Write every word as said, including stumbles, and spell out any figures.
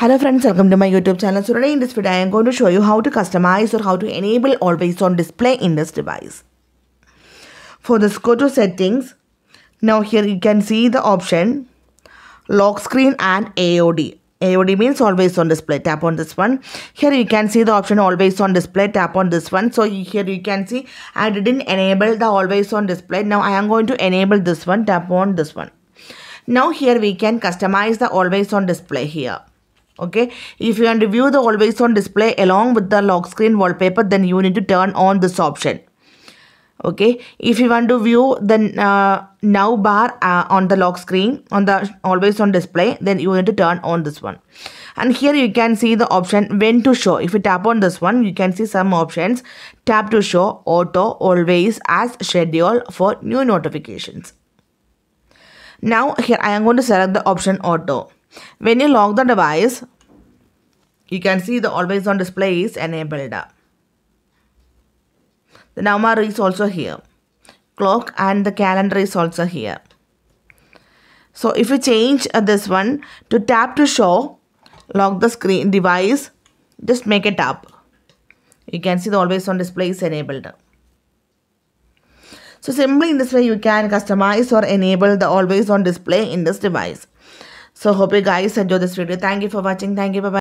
Hello friends, welcome to my YouTube channel. So today in this video I am going to show you how to customize or how to enable always on display in this device. For this, go to settings. Now here you can see the option lock screen and A O D. A O D means always on display. Tap on this one. Here you can see the option always on display. Tap on this one. So here you can see I didn't enable the always on display. Now I am going to enable this one. Tap on this one. Now here we can customize the always on display here. Okay, if you want to view the always on display along with the lock screen wallpaper, then you need to turn on this option. Okay, if you want to view the uh, now bar uh, on the lock screen, on the always on display, then you need to turn on this one. And here you can see the option when to show. If you tap on this one, you can see some options. Tap to show auto always as schedule for new notifications. Now here I am going to select the option auto. When you lock the device, you can see the always on display is enabled. The number is also here. Clock and the calendar is also here. So if you change this one to tap to show, lock the screen device, just make it up. You can see the always on display is enabled. So simply in this way you can customize or enable the always on display in this device. So hope you guys enjoy this video. Thank you for watching. Thank you. Bye-bye.